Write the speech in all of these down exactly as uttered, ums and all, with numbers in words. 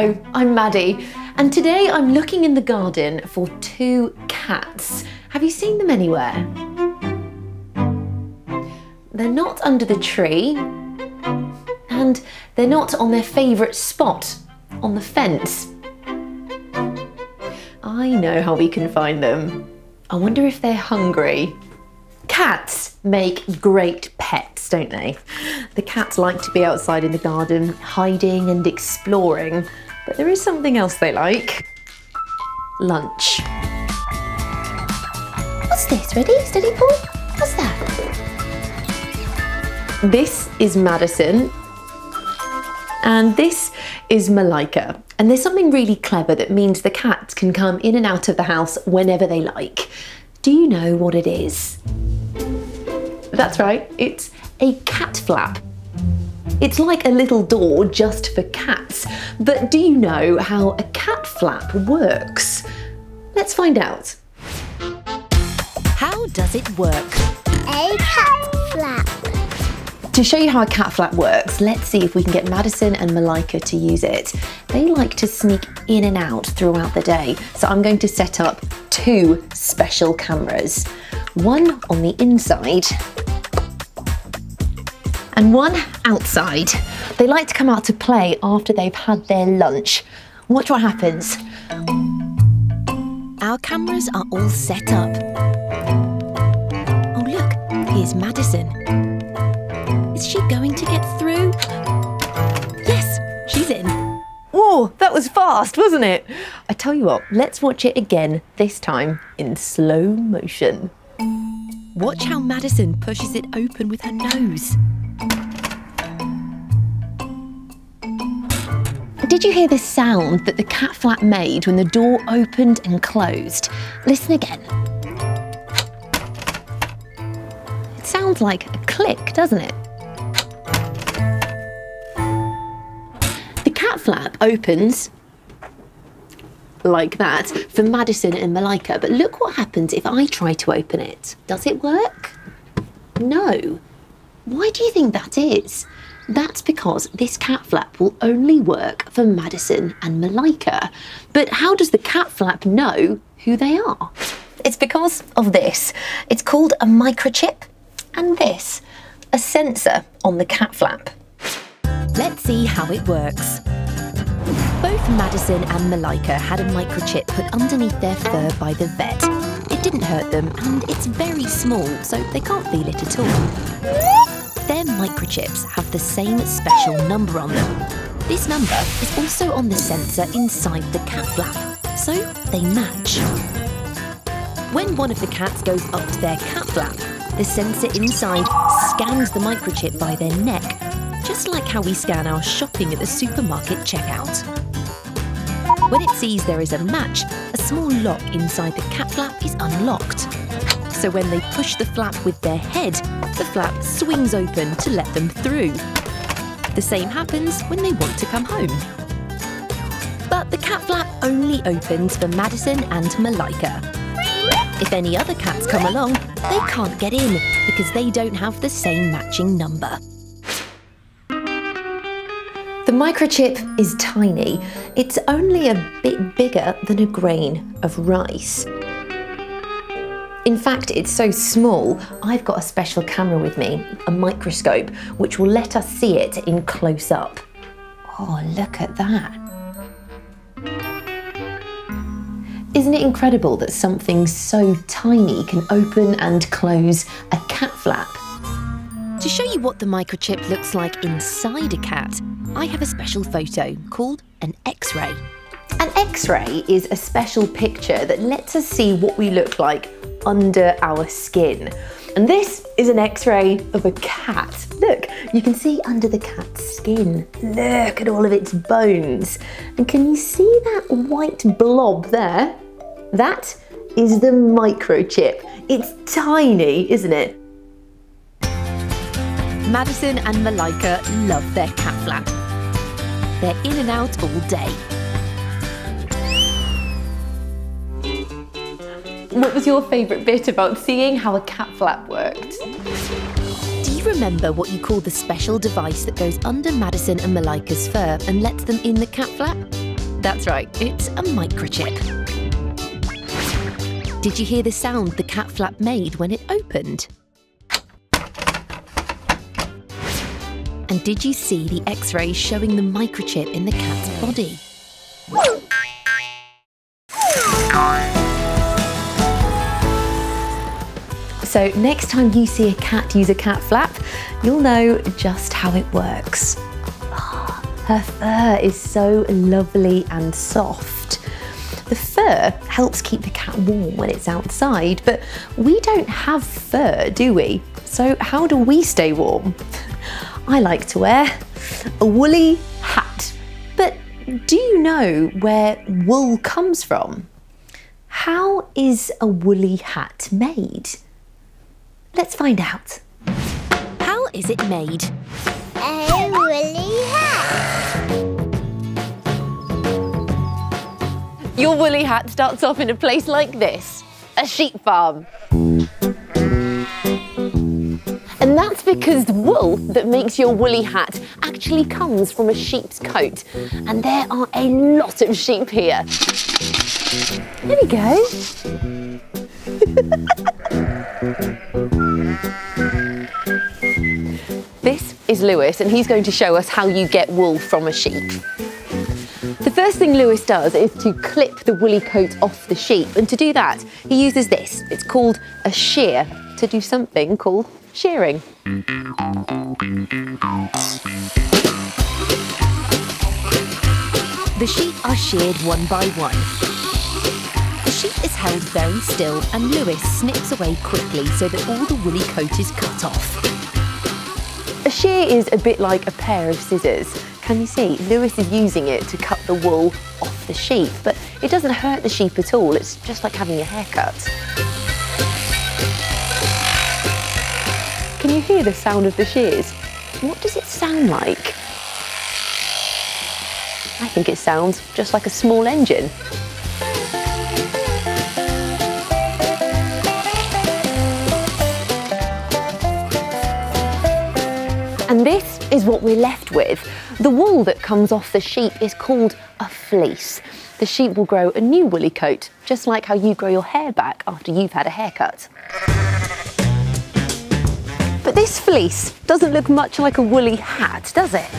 Hello, I'm Maddie, and today I'm looking in the garden for two cats. Have you seen them anywhere? They're not under the tree, and they're not on their favourite spot, on the fence. I know how we can find them. I wonder if they're hungry. Cats make great pets, don't they? The cats like to be outside in the garden, hiding and exploring, but there is something else they like. Lunch. What's this? Ready? Steady, Paul? What's that? This is Madison, and this is Malaika. And there's something really clever that means the cats can come in and out of the house whenever they like. Do you know what it is? That's right, it's a cat flap. It's like a little door just for cats, but do you know how a cat flap works? Let's find out. How does it work? A cat flap. To show you how a cat flap works, let's see if we can get Madison and Malaika to use it. They like to sneak in and out throughout the day, so I'm going to set up two special cameras. One on the inside and one outside. They like to come out to play after they've had their lunch. Watch what happens. Our cameras are all set up. Oh look, here's Madison. Is she going to get through? Yes, she's in. Whoa, that was fast, wasn't it? I tell you what, let's watch it again, this time in slow motion. Watch how Madison pushes it open with her nose. Did you hear the sound that the cat flap made when the door opened and closed? Listen again. It sounds like a click, doesn't it? The cat flap opens like that for Madison and Malaika, but look what happens if I try to open it. Does it work? No. Why do you think that is? That's because this cat flap will only work for Madison and Malaika. But how does the cat flap know who they are? It's because of this. It's called a microchip, and this, a sensor on the cat flap. Let's see how it works. Both Madison and Malaika had a microchip put underneath their fur by the vet. It didn't hurt them, and it's very small, so they can't feel it at all. Their microchips have the same special number on them. This number is also on the sensor inside the cat flap, so they match. When one of the cats goes up to their cat flap, the sensor inside scans the microchip by their neck, just like how we scan our shopping at the supermarket checkout. When it sees there is a match, a small lock inside the cat flap is unlocked. So when they push the flap with their head, the flap swings open to let them through. The same happens when they want to come home. But the cat flap only opens for Madison and Malaika. If any other cats come along, they can't get in because they don't have the same matching number. The microchip is tiny. It's only a bit bigger than a grain of rice. In fact, it's so small, I've got a special camera with me, a microscope, which will let us see it in close up. Oh, look at that. Isn't it incredible that something so tiny can open and close a cat flap? To show you what the microchip looks like inside a cat, I have a special photo called an X-ray. An X-ray is a special picture that lets us see what we look like under our skin. And this is an X-ray of a cat. Look, you can see under the cat's skin. Look at all of its bones. And can you see that white blob there? That is the microchip. It's tiny, isn't it? Madison and Malaika love their cat flap. They're in and out all day. What was your favourite bit about seeing how a cat flap worked? Do you remember what you call the special device that goes under Madison and Malaika's fur and lets them in the cat flap? That's right, it's a microchip. Did you hear the sound the cat flap made when it opened? And did you see the X-rays showing the microchip in the cat's body? So next time you see a cat use a cat flap, you'll know just how it works. Her fur is so lovely and soft. The fur helps keep the cat warm when it's outside, but we don't have fur, do we? So how do we stay warm? I like to wear a woolly hat, but do you know where wool comes from? How is a woolly hat made? Let's find out. How is it made? A woolly hat. Your woolly hat starts off in a place like this, a sheep farm. And that's because the wool that makes your woolly hat actually comes from a sheep's coat. And there are a lot of sheep here. There we go. This is Lewis, and he's going to show us how you get wool from a sheep. The first thing Lewis does is to clip the woolly coat off the sheep, and to do that, he uses this. It's called a shear, to do something called shearing. The sheep are sheared one by one. The sheep is held very still, and Lewis snips away quickly so that all the woolly coat is cut off. A shear is a bit like a pair of scissors. Can you see? Lewis is using it to cut the wool off the sheep, but it doesn't hurt the sheep at all. It's just like having your hair cut. Can you hear the sound of the shears? What does it sound like? I think it sounds just like a small engine. And this is what we're left with. The wool that comes off the sheep is called a fleece. The sheep will grow a new woolly coat, just like how you grow your hair back after you've had a haircut. But this fleece doesn't look much like a woolly hat, does it?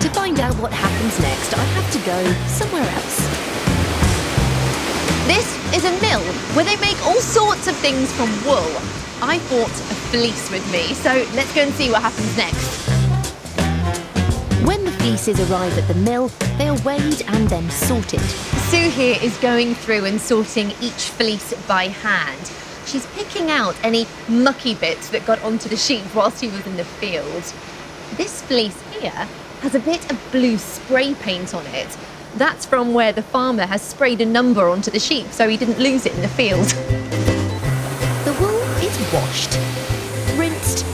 To find out what happens next, I have to go somewhere else. This is a mill where they make all sorts of things from wool. I brought a fleece with me, so let's go and see what happens next. When the fleeces arrive at the mill, they are weighed and then sorted. Sue here is going through and sorting each fleece by hand. She's picking out any mucky bits that got onto the sheep whilst he was in the field. This fleece here has a bit of blue spray paint on it. That's from where the farmer has sprayed a number onto the sheep so he didn't lose it in the field. Washed, rinsed,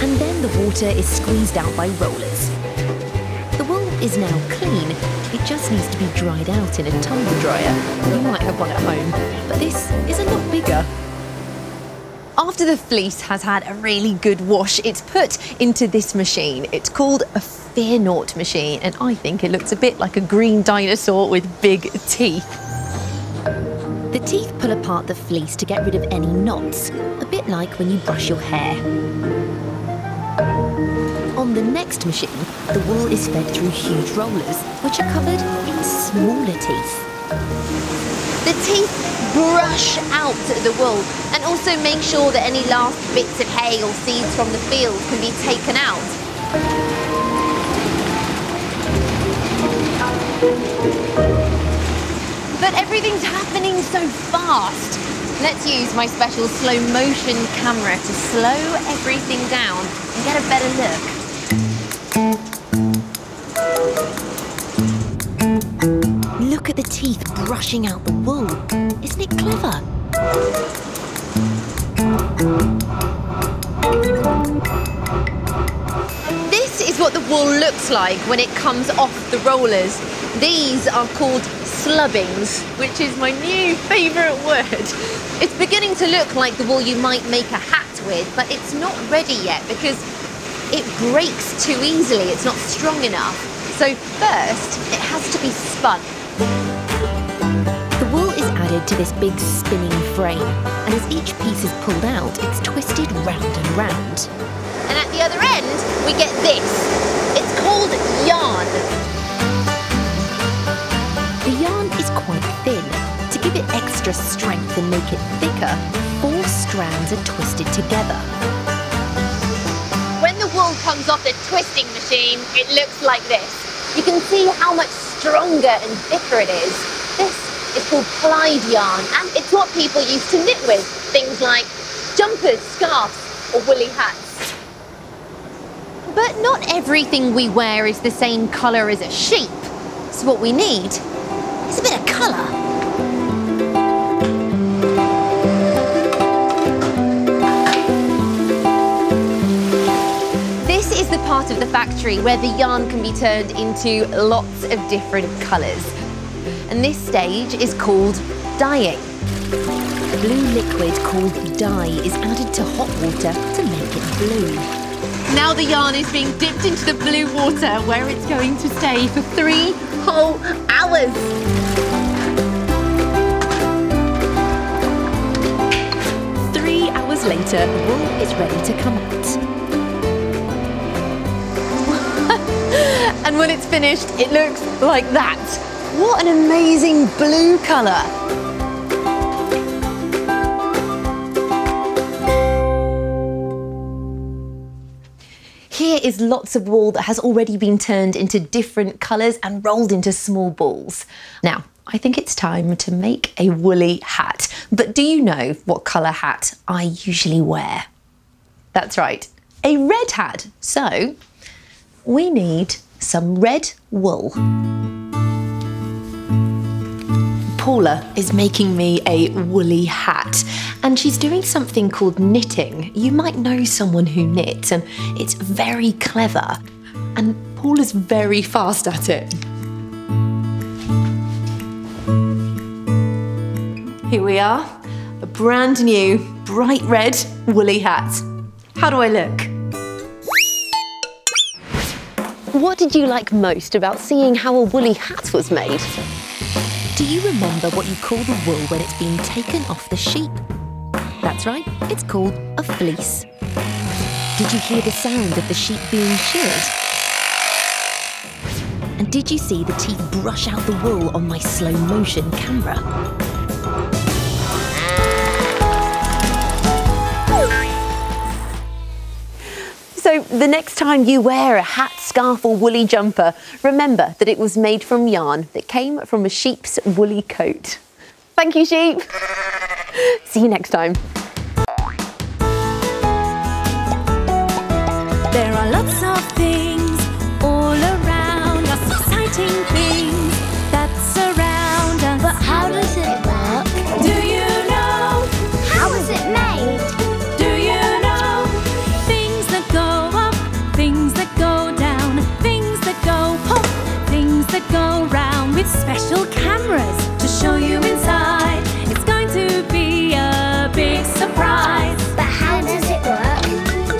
and then the water is squeezed out by rollers. The wool is now clean. It just needs to be dried out in a tumble dryer. You might have one at home, but this is a lot bigger. After the fleece has had a really good wash, it's put into this machine. It's called a fear naught machine, and I think it looks a bit like a green dinosaur with big teeth. The teeth pull apart the fleece to get rid of any knots, a bit like when you brush your hair. On the next machine, the wool is fed through huge rollers, which are covered in smaller teeth. The teeth brush out the wool and also make sure that any last bits of hay or seeds from the field can be taken out. But everything's happening so fast. Let's use my special slow motion camera to slow everything down and get a better look. Look at the teeth brushing out the wool. Isn't it clever? This is what the wool looks like when it comes off the rollers. These are called slubbings, which is my new favourite word. It's beginning to look like the wool you might make a hat with, but it's not ready yet because it breaks too easily. It's not strong enough. So first, it has to fun. The wool is added to this big spinning frame, and as each piece is pulled out, it's twisted round and round. And at the other end, we get this. It's called yarn. The yarn is quite thin. To give it extra strength and make it thicker, four strands are twisted together. When the wool comes off the twisting machine, it looks like this. You can see how much stronger and thicker it is. This is called plied yarn, and it's what people used to knit with, things like jumpers, scarves, or woolly hats. But not everything we wear is the same colour as a sheep, so what we need is a bit of colour. The part of the factory where the yarn can be turned into lots of different colours. And this stage is called dyeing. The blue liquid called dye is added to hot water to make it blue. Now the yarn is being dipped into the blue water where it's going to stay for three whole hours. Three hours later, the wool is ready to come out. And when it's finished, it looks like that. What an amazing blue colour. Here is lots of wool that has already been turned into different colours and rolled into small balls. Now, I think it's time to make a woolly hat. But do you know what colour hat I usually wear? That's right, a red hat. So we need some red wool. Paula is making me a woolly hat, and she's doing something called knitting. You might know someone who knits, and it's very clever. And Paula's very fast at it. Here we are, a brand new, bright red woolly hat. How do I look? What did you like most about seeing how a woolly hat was made? Do you remember what you call the wool when it's been taken off the sheep? That's right, it's called a fleece. Did you hear the sound of the sheep being sheared? And did you see the teeth brush out the wool on my slow motion camera? So the next time you wear a hat, scarf or woolly jumper, remember that it was made from yarn that came from a sheep's woolly coat. Thank you, sheep. See you next time. There are lots of things all around us, exciting things that surround us. But how does it work? Do you know? How is it made? Go round with special cameras to show you inside. It's going to be a big surprise. But how does it work?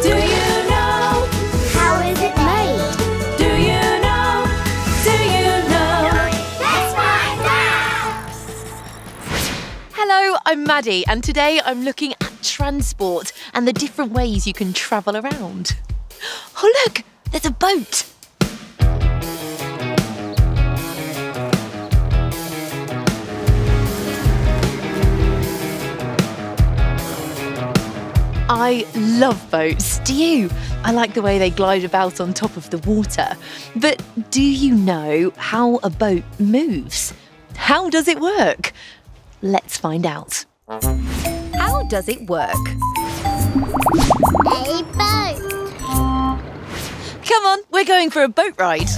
Do you know? How is it made? Do you know? Do you know? Let's find out! Hello, I'm Maddie, and today I'm looking at transport and the different ways you can travel around. Oh look, there's a boat. I love boats, do you? I like the way they glide about on top of the water. But do you know how a boat moves? How does it work? Let's find out. How does it work? A boat. Come on, we're going for a boat ride.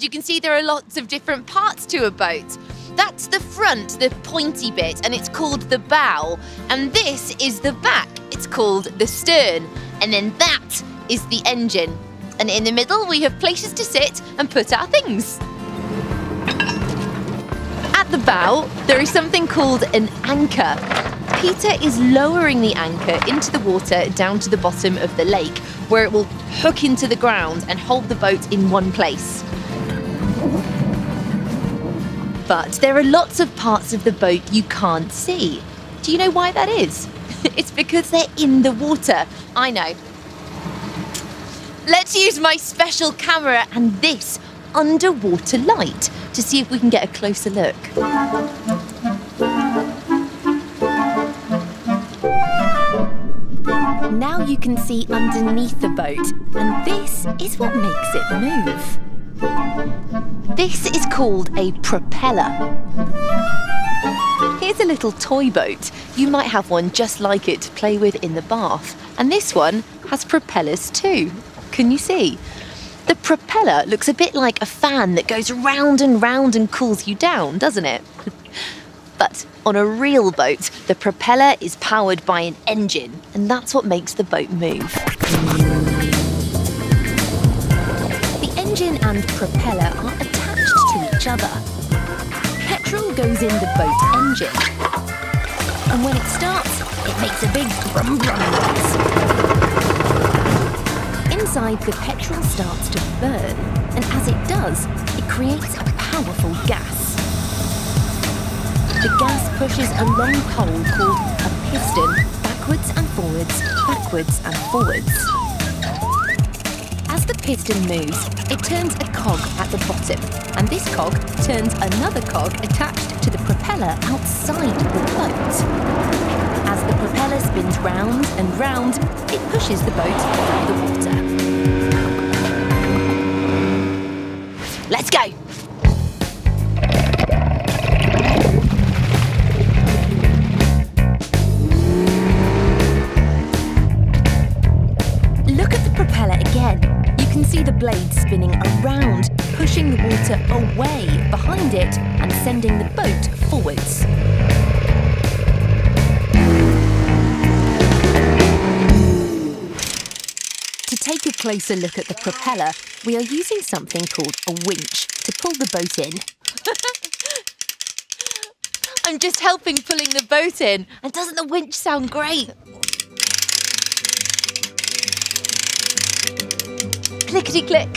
around, you can see there are lots of different parts to a boat. That's the front, the pointy bit, and it's called the bow. And this is the back, it's called the stern. And then that is the engine. And in the middle, we have places to sit and put our things. At the bow, there is something called an anchor. Peter is lowering the anchor into the water down to the bottom of the lake, where it will hook into the ground and hold the boat in one place. But there are lots of parts of the boat you can't see. Do you know why that is? It's because they're in the water. I know. Let's use my special camera and this underwater light to see if we can get a closer look. Now you can see underneath the boat, and this is what makes it move. This is called a propeller. Here's a little toy boat. You might have one just like it to play with in the bath. And this one has propellers too. Can you see? The propeller looks a bit like a fan that goes round and round and cools you down, doesn't it? But on a real boat, the propeller is powered by an engine, and that's what makes the boat move. Engine and propeller are attached to each other. Petrol goes in the boat engine, and when it starts, it makes a big brum brum noise. Inside, the petrol starts to burn, and as it does, it creates a powerful gas. The gas pushes a long pole called a piston backwards and forwards, backwards and forwards. As the piston moves, it turns a cog at the bottom, and this cog turns another cog attached to the propeller outside the boat. As the propeller spins round and round, it pushes the boat through the water. Let's go! Look at the propeller again. You can see the blade spinning around, pushing the water away behind it and sending the boat forwards. To take a closer look at the propeller, we are using something called a winch to pull the boat in. I'm just helping pulling the boat in. And doesn't the winch sound great? Clickety-click.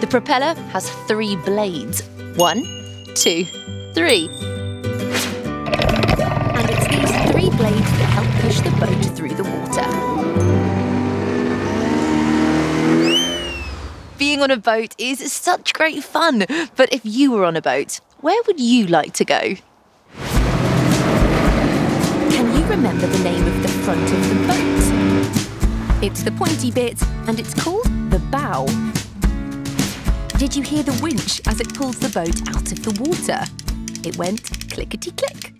The propeller has three blades. One, two, three. And it's these three blades that help push the boat through the water. Being on a boat is such great fun, but if you were on a boat, where would you like to go? Remember the name of the front of the boat. It's the pointy bit, and it's called the bow. Did you hear the winch as it pulls the boat out of the water? It went clickety-click.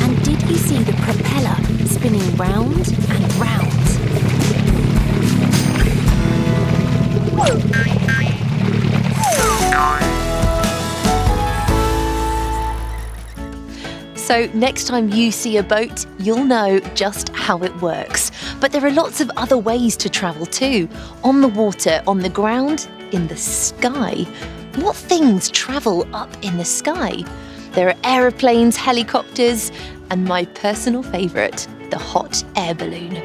And did you see the propeller spinning round and round? Whoa. So next time you see a boat, you'll know just how it works. But there are lots of other ways to travel too. On the water, on the ground, in the sky. What things travel up in the sky? There are aeroplanes, helicopters, and my personal favourite, the hot air balloon.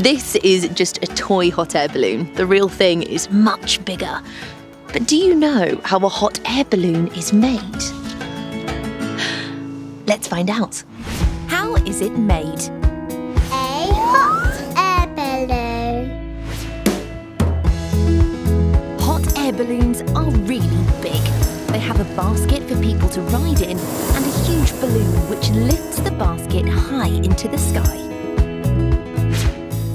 This is just a toy hot air balloon. The real thing is much bigger. But do you know how a hot air balloon is made? Let's find out. How is it made? A hot air balloon. Hot air balloons are really big. They have a basket for people to ride in and a huge balloon which lifts the basket high into the sky.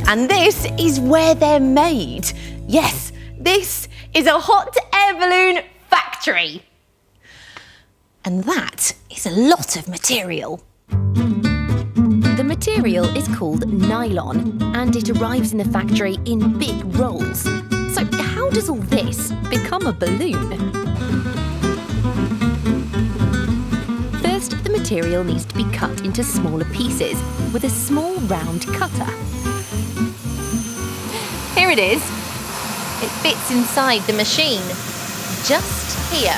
And this is where they're made. Yes, this is a hot air balloon factory. And that is a lot of material. The material is called nylon, and it arrives in the factory in big rolls. So how does all this become a balloon? First, the material needs to be cut into smaller pieces with a small round cutter. Here it is. It fits inside the machine, just here.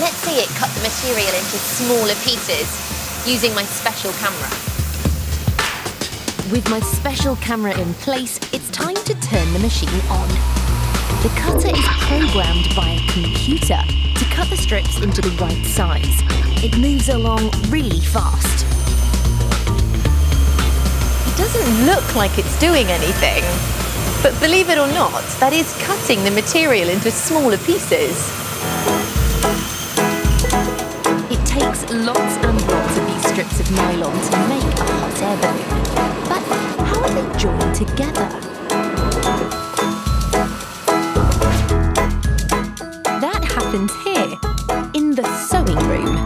Let's see it cut the material into smaller pieces using my special camera. With my special camera in place, it's time to turn the machine on. The cutter is programmed by a computer to cut the strips into the right size. It moves along really fast. It doesn't look like it's doing anything, but believe it or not, that is cutting the material into smaller pieces. It takes lots and lots of these strips of nylon to make a hot air balloon. But how are they joined together? That happens here, in the sewing room.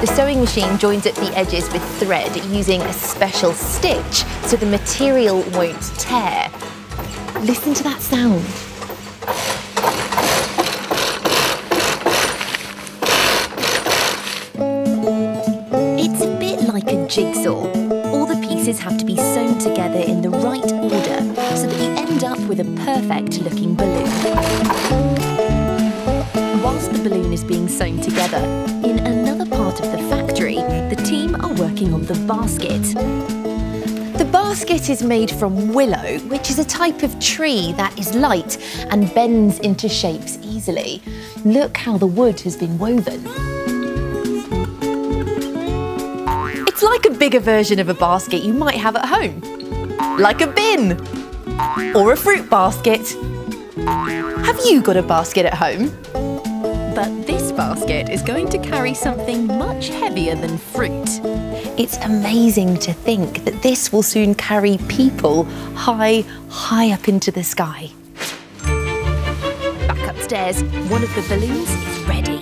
The sewing machine joins up the edges with thread using a special stitch so the material won't tear. Listen to that sound. Jigsaw. All the pieces have to be sewn together in the right order so that you end up with a perfect looking balloon. Whilst the balloon is being sewn together, in another part of the factory, the team are working on the basket. The basket is made from willow, which is a type of tree that is light and bends into shapes easily. Look how the wood has been woven. Like a bigger version of a basket you might have at home. Like a bin or a fruit basket. Have you got a basket at home? But this basket is going to carry something much heavier than fruit. It's amazing to think that this will soon carry people high, high up into the sky. Back upstairs, one of the balloons is ready.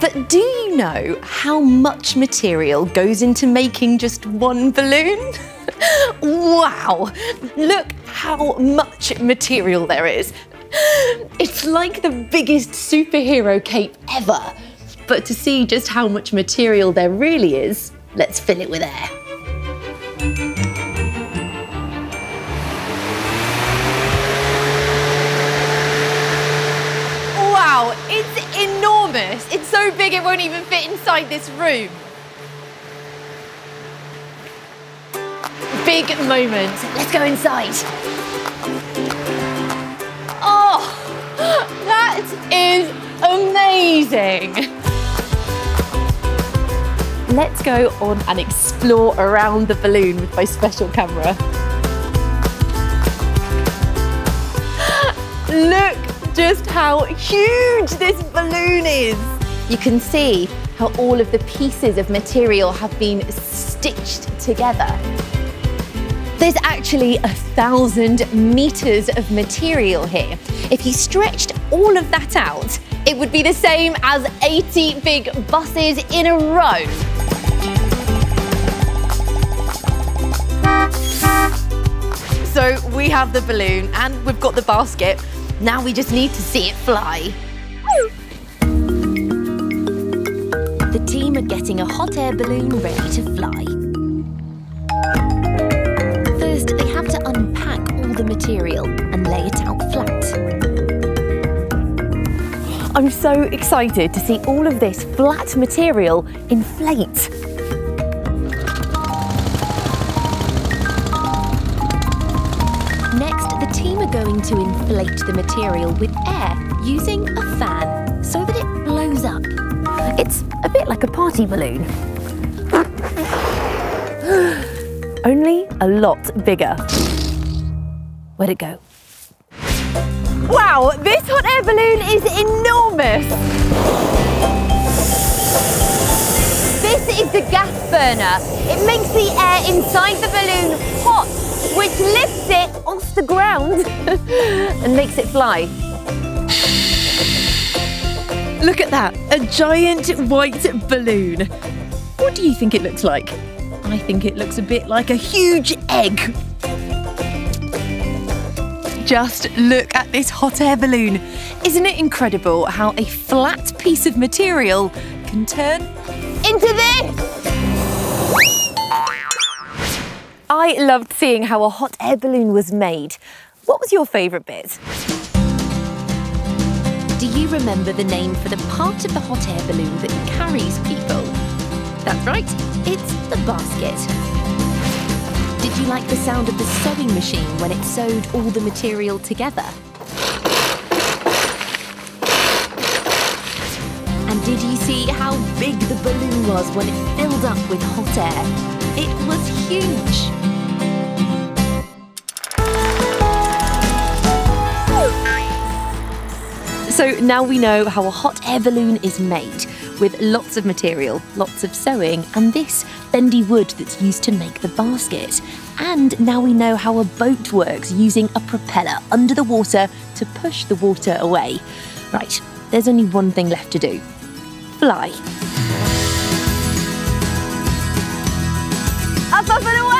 But do you know how much material goes into making just one balloon? Wow! Look how much material there is. It's like the biggest superhero cape ever. But to see just how much material there really is, let's fill it with air. Wow, it's enormous. It's so big it won't even fit inside this room. Big moment. Let's go inside. Oh, that is amazing. Let's go on and explore around the balloon with my special camera. Look just how huge this balloon is. You can see how all of the pieces of material have been stitched together. There's actually a thousand meters of material here. If you stretched all of that out, it would be the same as eighty big buses in a row. So we have the balloon and we've got the basket. Now we just need to see it fly. The team are getting a hot air balloon ready to fly. First, they have to unpack all the material and lay it out flat. I'm so excited to see all of this flat material inflate. Going to inflate the material with air using a fan so that it blows up. It's a bit like a party balloon, only a lot bigger. Where'd it go? Wow, this hot air balloon is enormous! This is the gas burner. It makes the air inside the balloon hot, which lifts it off the ground and makes it fly. Look at that, a giant white balloon. What do you think it looks like? I think it looks a bit like a huge egg. Just look at this hot air balloon. Isn't it incredible how a flat piece of material can turn into this? I loved seeing how a hot air balloon was made. What was your favourite bit? Do you remember the name for the part of the hot air balloon that carries people? That's right, it's the basket. Did you like the sound of the sewing machine when it sewed all the material together? And did you see how big the balloon was when it filled up with hot air? It was huge! So now we know how a hot air balloon is made, with lots of material, lots of sewing, and this bendy wood that's used to make the basket. And now we know how a boat works, using a propeller under the water to push the water away. Right, there's only one thing left to do. Fly. Up, up and away!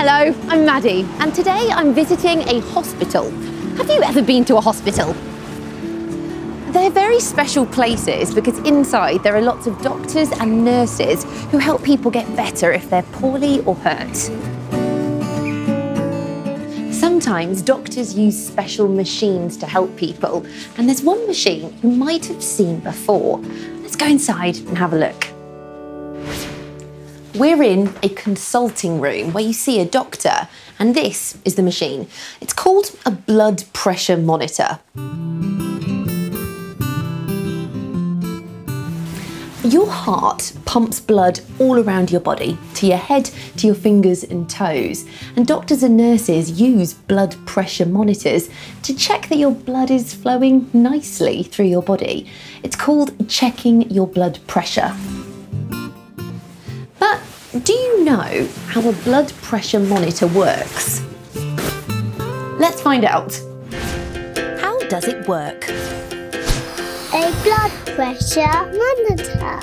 Hello, I'm Maddie, and today I'm visiting a hospital. Have you ever been to a hospital? They're very special places because inside there are lots of doctors and nurses who help people get better if they're poorly or hurt. Sometimes doctors use special machines to help people, and there's one machine you might have seen before. Let's go inside and have a look. We're in a consulting room where you see a doctor, and this is the machine. It's called a blood pressure monitor. Your heart pumps blood all around your body, to your head, to your fingers and toes. And doctors and nurses use blood pressure monitors to check that your blood is flowing nicely through your body. It's called checking your blood pressure. But do you know how a blood pressure monitor works? Let's find out. How does it work? A blood pressure monitor.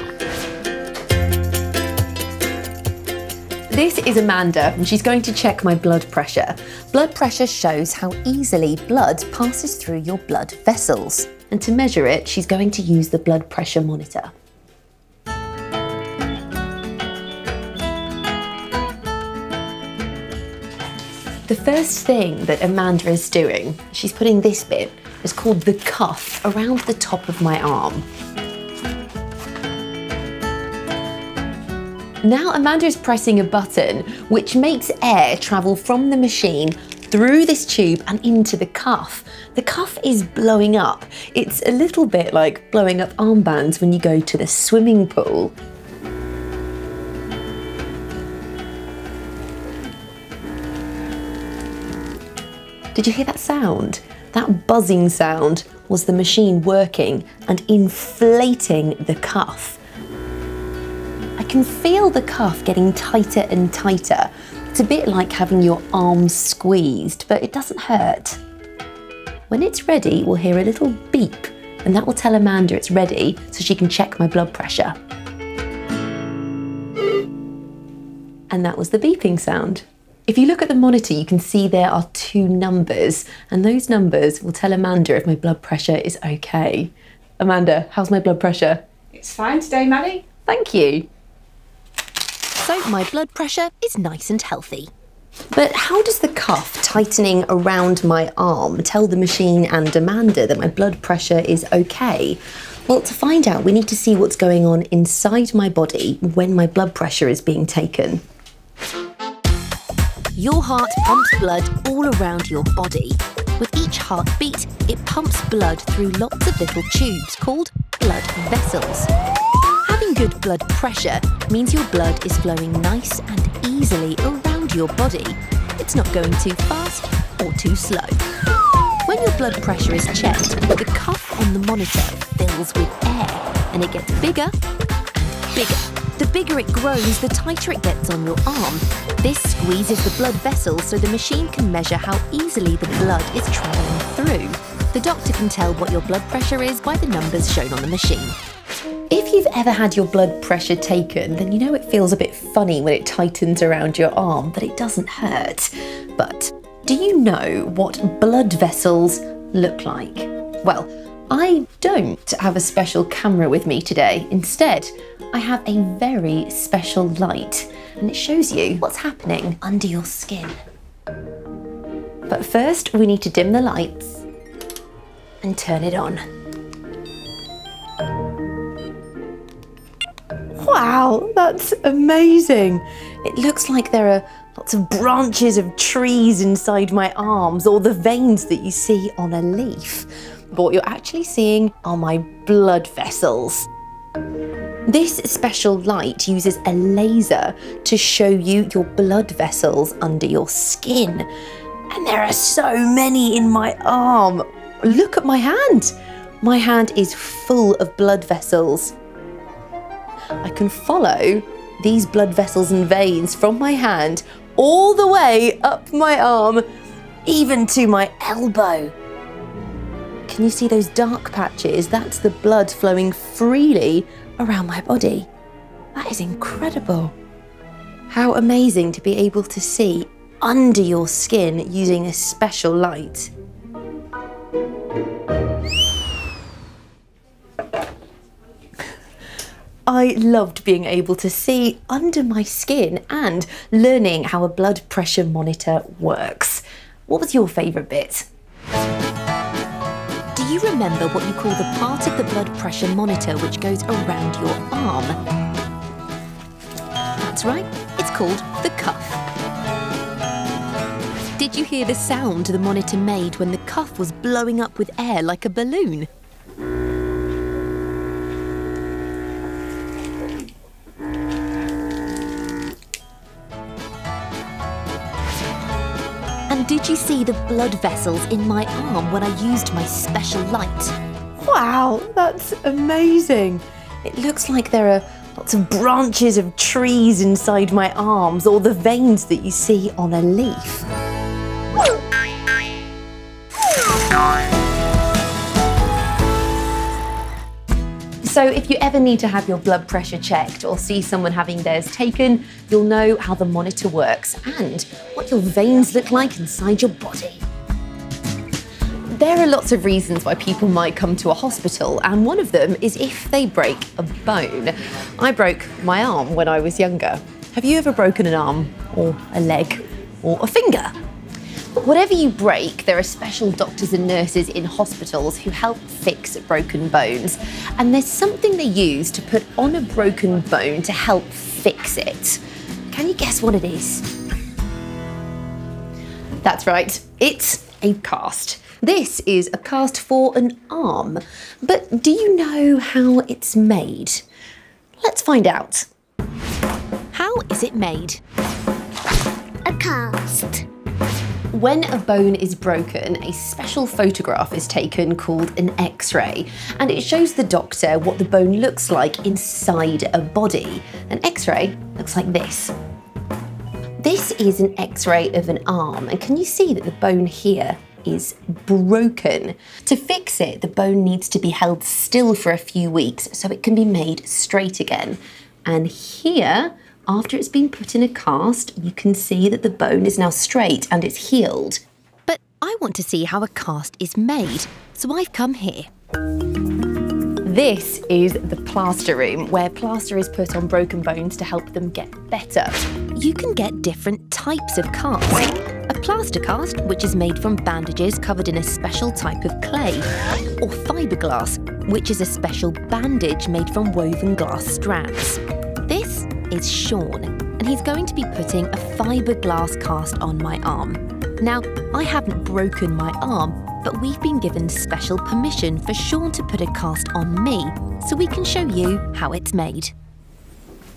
This is Amanda, and she's going to check my blood pressure. Blood pressure shows how easily blood passes through your blood vessels. And to measure it, she's going to use the blood pressure monitor. The first thing that Amanda is doing, she's putting this bit, it's called the cuff, around the top of my arm. Now Amanda is pressing a button which makes air travel from the machine through this tube and into the cuff. The cuff is blowing up. It's a little bit like blowing up armbands when you go to the swimming pool. Did you hear that sound? That buzzing sound was the machine working and inflating the cuff. I can feel the cuff getting tighter and tighter. It's a bit like having your arm squeezed, but it doesn't hurt. When it's ready, we'll hear a little beep, and that will tell Amanda it's ready so she can check my blood pressure. And that was the beeping sound. If you look at the monitor, you can see there are two numbers, and those numbers will tell Amanda if my blood pressure is okay. Amanda, how's my blood pressure? It's fine today, Maddie. Thank you. So my blood pressure is nice and healthy. But how does the cuff tightening around my arm tell the machine and Amanda that my blood pressure is okay? Well, to find out, we need to see what's going on inside my body when my blood pressure is being taken. Your heart pumps blood all around your body. With each heartbeat, it pumps blood through lots of little tubes called blood vessels. Having good blood pressure means your blood is flowing nice and easily around your body. It's not going too fast or too slow. When your blood pressure is checked, the cuff on the monitor fills with air and it gets bigger and bigger. The bigger it grows, the tighter it gets on your arm. This squeezes the blood vessels so the machine can measure how easily the blood is travelling through. The doctor can tell what your blood pressure is by the numbers shown on the machine. If you've ever had your blood pressure taken, then you know it feels a bit funny when it tightens around your arm, but it doesn't hurt. But do you know what blood vessels look like? Well, I don't have a special camera with me today. Instead, I have a very special light, and it shows you what's happening under your skin. But first, we need to dim the lights and turn it on. Wow, that's amazing. It looks like there are lots of branches of trees inside my arms, or the veins that you see on a leaf. But what you're actually seeing are my blood vessels. This special light uses a laser to show you your blood vessels under your skin. And there are so many in my arm. Look at my hand. My hand is full of blood vessels. I can follow these blood vessels and veins from my hand all the way up my arm, even to my elbow. Can you see those dark patches? That's the blood flowing freely around my body. That is incredible. How amazing to be able to see under your skin using a special light. I loved being able to see under my skin and learning how a blood pressure monitor works. What was your favourite bit? Do you remember what you call the part of the blood pressure monitor which goes around your arm? That's right, it's called the cuff. Did you hear the sound the monitor made when the cuff was blowing up with air like a balloon? Did you see the blood vessels in my arm when I used my special light? Wow, that's amazing. It looks like there are lots of branches of trees inside my arms, or the veins that you see on a leaf. So if you ever need to have your blood pressure checked or see someone having theirs taken, you'll know how the monitor works and what your veins look like inside your body. There are lots of reasons why people might come to a hospital, and one of them is if they break a bone. I broke my arm when I was younger. Have you ever broken an arm or a leg or a finger? Whatever you break, there are special doctors and nurses in hospitals who help fix broken bones. And there's something they use to put on a broken bone to help fix it. Can you guess what it is? That's right, it's a cast. This is a cast for an arm. But do you know how it's made? Let's find out. How is it made? A cast. When a bone is broken, a special photograph is taken called an X-ray, and it shows the doctor what the bone looks like inside a body. An X-ray looks like this. This is an X-ray of an arm, and can you see that the bone here is broken? To fix it, the bone needs to be held still for a few weeks so it can be made straight again. And here After it's been put in a cast, you can see that the bone is now straight and it's healed. But I want to see how a cast is made, so I've come here. This is the plaster room, where plaster is put on broken bones to help them get better. You can get different types of casts. A plaster cast, which is made from bandages covered in a special type of clay, or fibreglass, which is a special bandage made from woven glass strands. This is Sean, and he's going to be putting a fibreglass cast on my arm. Now, I haven't broken my arm, but we've been given special permission for Sean to put a cast on me, so we can show you how it's made.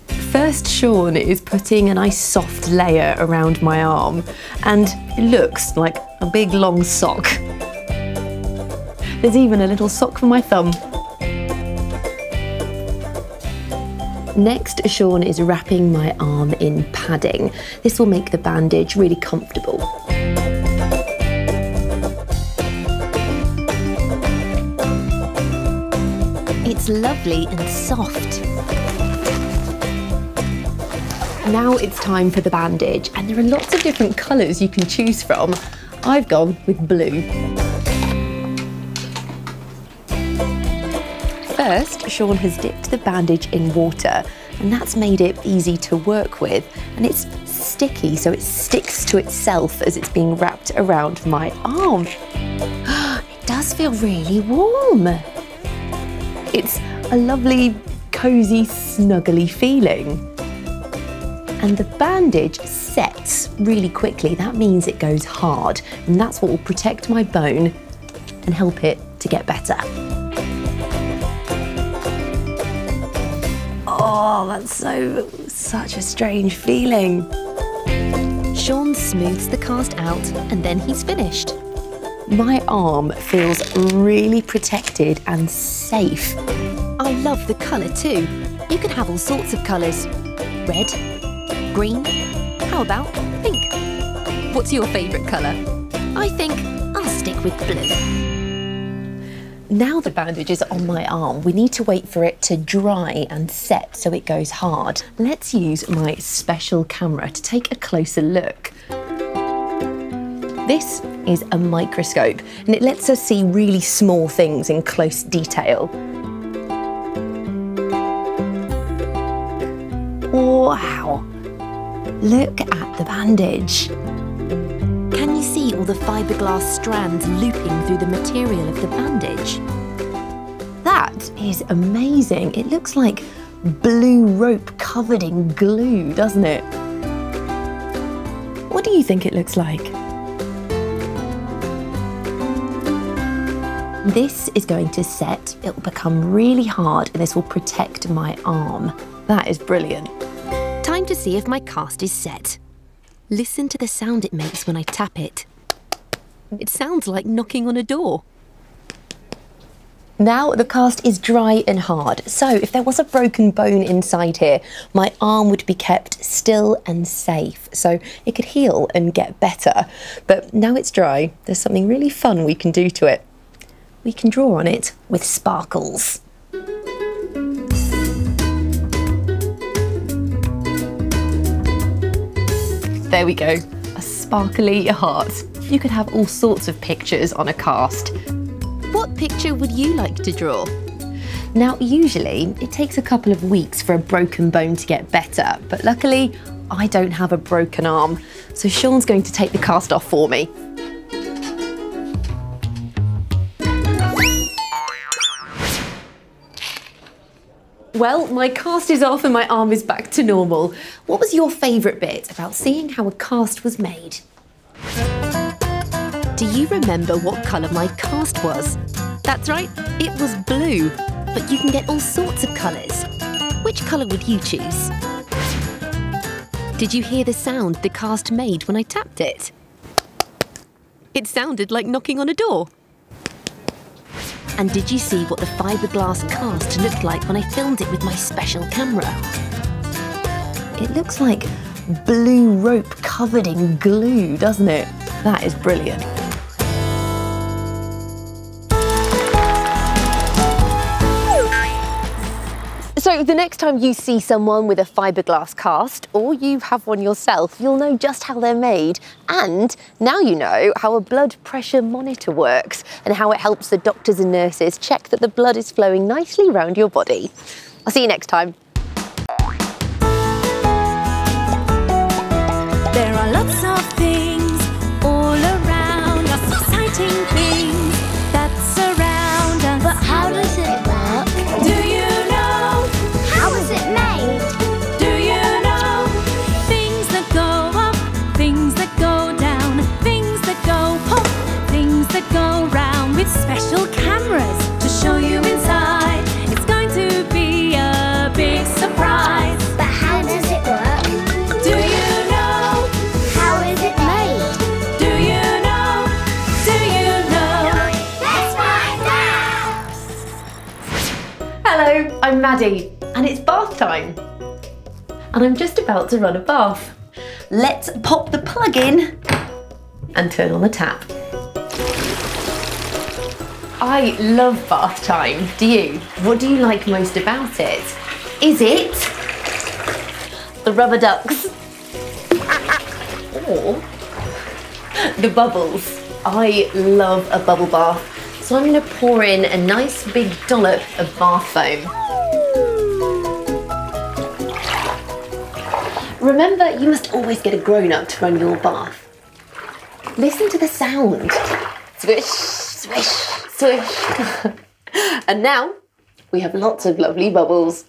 First, Sean is putting a nice soft layer around my arm, and it looks like a big long sock. There's even a little sock for my thumb. Next, Sean is wrapping my arm in padding. This will make the bandage really comfortable. It's lovely and soft. Now it's time for the bandage, and there are lots of different colours you can choose from. I've gone with blue. First, Sean has dipped the bandage in water, and that's made it easy to work with, and it's sticky, so it sticks to itself as it's being wrapped around my arm. It does feel really warm. It's a lovely, cosy, snuggly feeling. And the bandage sets really quickly. That means it goes hard, and that's what will protect my bone and help it to get better. Oh, that's so, such a strange feeling. Sean smooths the cast out, and then he's finished. My arm feels really protected and safe. I love the colour too. You can have all sorts of colours. Red, green, how about pink? What's your favourite colour? I think I'll stick with blue. Now the bandage is on my arm, we need to wait for it to dry and set so it goes hard. Let's use my special camera to take a closer look. This is a microscope, and it lets us see really small things in close detail. Wow! Look at the bandage. Can you see all the fibreglass strands looping through the material of the bandage? That is amazing. It looks like blue rope covered in glue, doesn't it? What do you think it looks like? This is going to set, it will become really hard, and this will protect my arm. That is brilliant. Time to see if my cast is set. Listen to the sound it makes when I tap it. It sounds like knocking on a door. Now the cast is dry and hard, so if there was a broken bone inside here, my arm would be kept still and safe, so it could heal and get better. But now it's dry, there's something really fun we can do to it. We can draw on it with sparkles. There we go, a sparkly heart. You could have all sorts of pictures on a cast. What picture would you like to draw? Now, usually it takes a couple of weeks for a broken bone to get better, but luckily I don't have a broken arm, so Sean's going to take the cast off for me. Well, my cast is off and my arm is back to normal. What was your favourite bit about seeing how a cast was made? Do you remember what colour my cast was? That's right, it was blue, but you can get all sorts of colours. Which colour would you choose? Did you hear the sound the cast made when I tapped it? It sounded like knocking on a door. And did you see what the fibreglass cast looked like when I filmed it with my special camera? It looks like blue rope covered in glue, doesn't it? That is brilliant. So So the next time you see someone with a fiberglass cast, or you have one yourself, you'll know just how they're made. And now you know how a blood pressure monitor works and how it helps the doctors and nurses check that the blood is flowing nicely around your body. I'll see you next time. There are lots of things all around us, exciting things that surround us. But how does it work? Do you know? How is it made? Do you know? Things that go up, things that go down, things that go pop, things that go round, with special cameras to show you inside. It's going to be a big surprise. But how does it work? Do you Hello, I'm Maddie, and it's bath time. And I'm just about to run a bath. Let's pop the plug in and turn on the tap. I love bath time, do you? What do you like most about it? Is it the rubber ducks? Or the bubbles? I love a bubble bath. So I'm going to pour in a nice big dollop of bath foam. Remember, you must always get a grown-up to run your bath. Listen to the sound. Swish, swish, swish. And now, we have lots of lovely bubbles.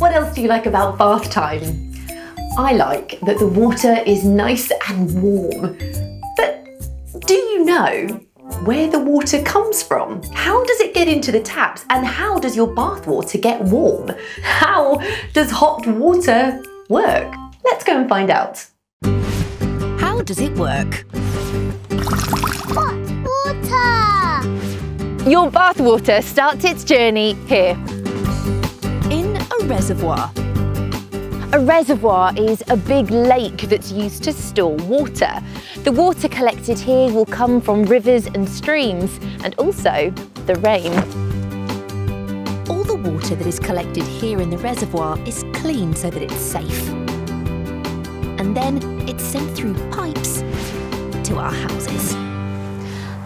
What else do you like about bath time? I like that the water is nice and warm, but do you know where the water comes from? How does it get into the taps, and how does your bath water get warm? How does hot water work? Let's go and find out. How does it work? Hot water! Your bath water starts its journey here. In a reservoir. A reservoir is a big lake that's used to store water. The water collected here will come from rivers and streams, and also the rain. All the water that is collected here in the reservoir is cleaned so that it's safe. And then it's sent through pipes to our houses.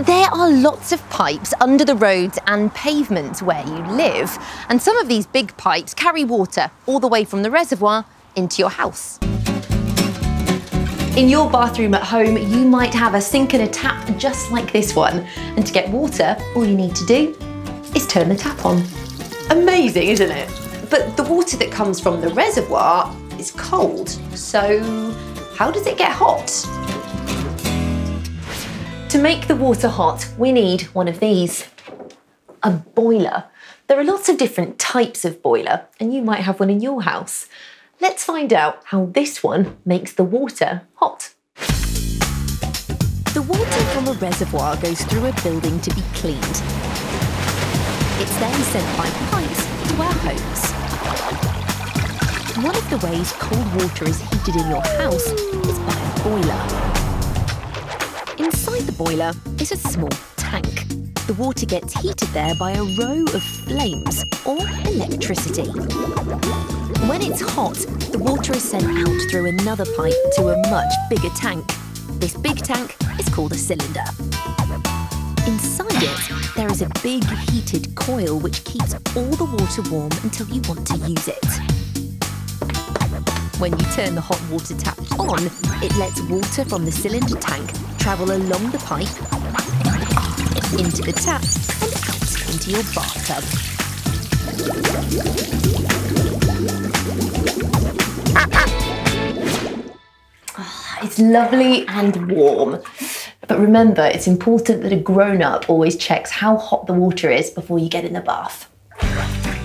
There are lots of pipes under the roads and pavements where you live, and some of these big pipes carry water all the way from the reservoir into your house. In your bathroom at home, you might have a sink and a tap just like this one. And to get water, all you need to do is turn the tap on. Amazing, isn't it? But the water that comes from the reservoir is cold. So how does it get hot? To make the water hot, we need one of these, a boiler. There are lots of different types of boiler, and you might have one in your house. Let's find out how this one makes the water hot. The water from a reservoir goes through a building to be cleaned. It's then sent by pipes to our homes. One of the ways cold water is heated in your house is by a boiler. Inside the boiler is a small tank. The water gets heated there by a row of flames, or electricity. When it's hot, the water is sent out through another pipe to a much bigger tank. This big tank is called a cylinder. Inside it, there is a big heated coil which keeps all the water warm until you want to use it. When you turn the hot water tap on, it lets water from the cylinder tank travel along the pipe, into the tap, and out into your bathtub. Ah, ah. Oh, it's lovely and warm. But remember, it's important that a grown-up always checks how hot the water is before you get in the bath.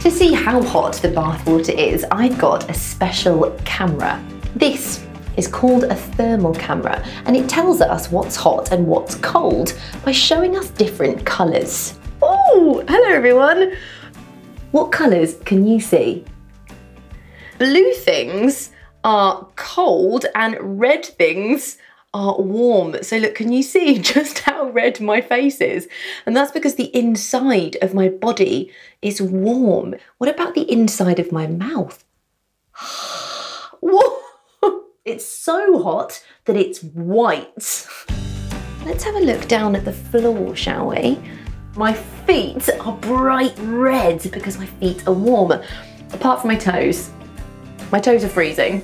To see how hot the bath water is, I've got a special camera. This is called a thermal camera, and it tells us what's hot and what's cold by showing us different colours. Oh, hello everyone! What colours can you see? Blue things are cold and red things are warm. So look, can you see just how red my face is? And that's because the inside of my body is warm. What about the inside of my mouth? Whoa! It's so hot that it's white. Let's have a look down at the floor, shall we? My feet are bright red because my feet are warm, apart from my toes. My toes are freezing.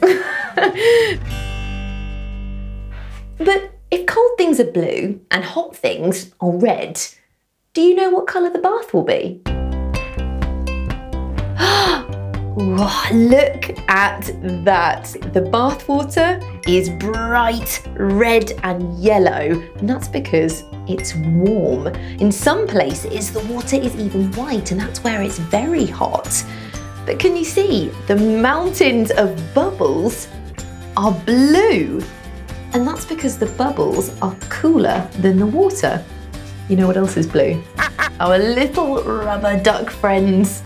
But if cold things are blue and hot things are red, do you know what colour the bath will be? Oh, look at that. The bath water is bright red and yellow, and that's because it's warm. In some places, the water is even white, and that's where it's very hot. But can you see? The mountains of bubbles are blue, and that's because the bubbles are cooler than the water. You know what else is blue? Our little rubber duck friends.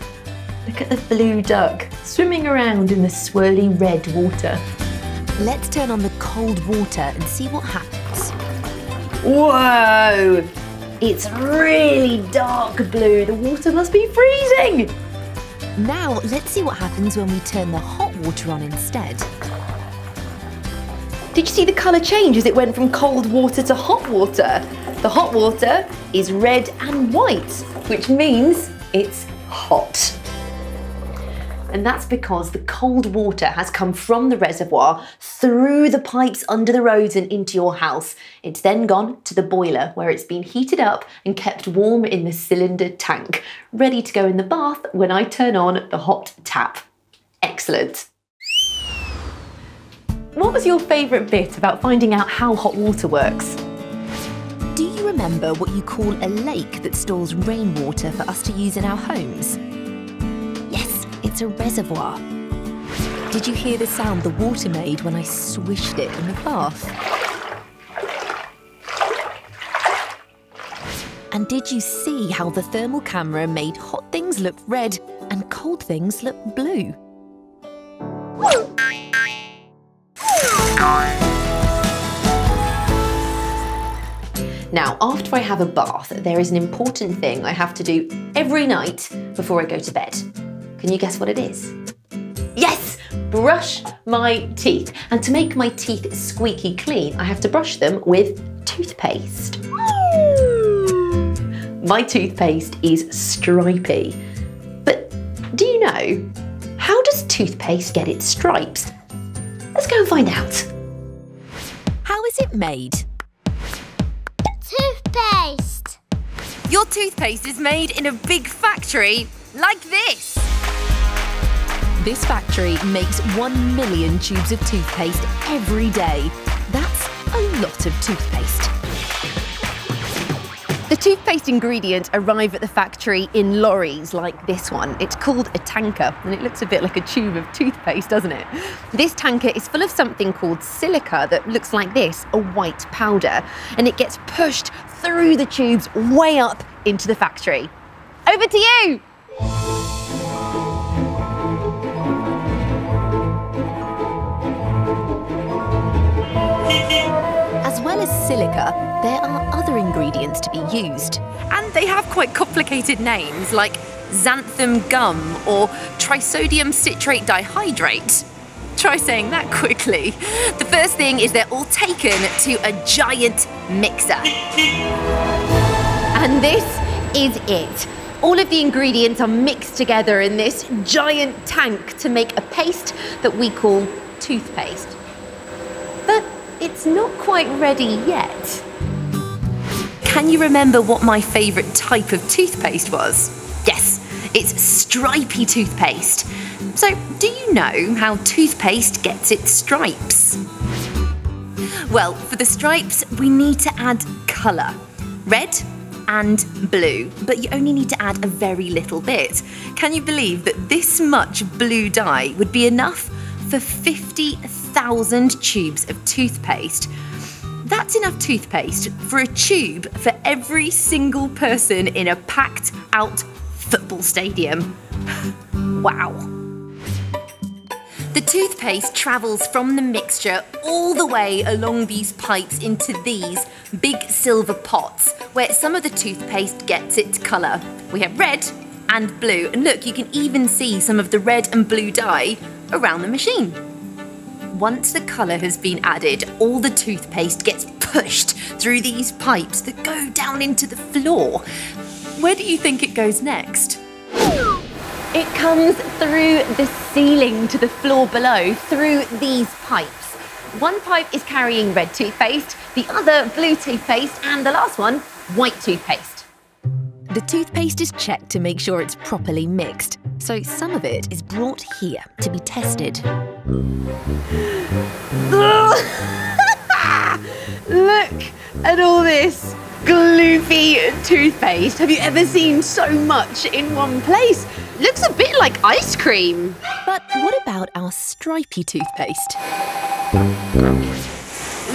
Look at the blue duck swimming around in the swirly red water. Let's turn on the cold water and see what happens. Whoa! It's really dark blue. The water must be freezing. Now let's see what happens when we turn the hot water on instead. Did you see the colour change as it went from cold water to hot water? The hot water is red and white, which means it's hot. And that's because the cold water has come from the reservoir through the pipes under the roads and into your house. It's then gone to the boiler where it's been heated up and kept warm in the cylinder tank, ready to go in the bath when I turn on the hot tap. Excellent. What was your favourite bit about finding out how hot water works? Do you remember what you call a lake that stores rainwater for us to use in our homes? It's a reservoir. Did you hear the sound the water made when I swished it in the bath? And did you see how the thermal camera made hot things look red and cold things look blue? Now, after I have a bath, there is an important thing I have to do every night before I go to bed. Can you guess what it is? Yes! Brush my teeth. And to make my teeth squeaky clean, I have to brush them with toothpaste. My toothpaste is stripy. But do you know, how does toothpaste get its stripes? Let's go and find out. How is it made? Toothpaste. Your toothpaste is made in a big factory like this. This factory makes one million tubes of toothpaste every day. That's a lot of toothpaste. The toothpaste ingredients arrive at the factory in lorries like this one. It's called a tanker, and it looks a bit like a tube of toothpaste, doesn't it? This tanker is full of something called silica that looks like this, a white powder, and it gets pushed through the tubes way up into the factory. Over to you! Silica, there are other ingredients to be used. And they have quite complicated names like xanthan gum or trisodium citrate dihydrate. Try saying that quickly. The first thing is they're all taken to a giant mixer. And this is it. All of the ingredients are mixed together in this giant tank to make a paste that we call toothpaste. But it's not quite ready yet. Can you remember what my favourite type of toothpaste was? Yes, it's stripy toothpaste. So, do you know how toothpaste gets its stripes? Well, for the stripes, we need to add colour. Red and blue, but you only need to add a very little bit. Can you believe that this much blue dye would be enough for fifty thousand tubes of toothpaste? That's enough toothpaste for a tube for every single person in a packed out football stadium. Wow. The toothpaste travels from the mixture all the way along these pipes into these big silver pots, where some of the toothpaste gets its colour. We have red and blue, and look, you can even see some of the red and blue dye around the machine. Once the colour has been added, all the toothpaste gets pushed through these pipes that go down into the floor. Where do you think it goes next? It comes through the ceiling to the floor below, through these pipes. One pipe is carrying red toothpaste, the other blue toothpaste, and the last one, white toothpaste. The toothpaste is checked to make sure it's properly mixed, so some of it is brought here to be tested. Look at all this gloopy toothpaste. Have you ever seen so much in one place? Looks a bit like ice cream. But what about our stripy toothpaste?